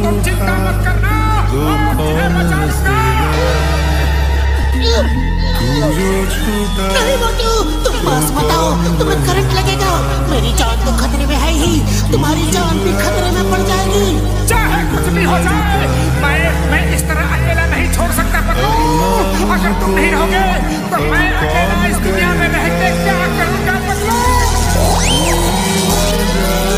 नहीं मोटू, तुम पास बताओ, तुम्हें करंट लगेगा। मेरी जान तो खतरे में है ही, तुम्हारी जान भी खतरे में पड़ जाएगी। चाहे कुछ भी हो जाए, मैं इस तरह अकेला नहीं छोड़ सकता पतलू। अगर तुम नहीं रहोगे तो मैं अकेला इस दुनिया में रहकर क्या करूँगा पतलू।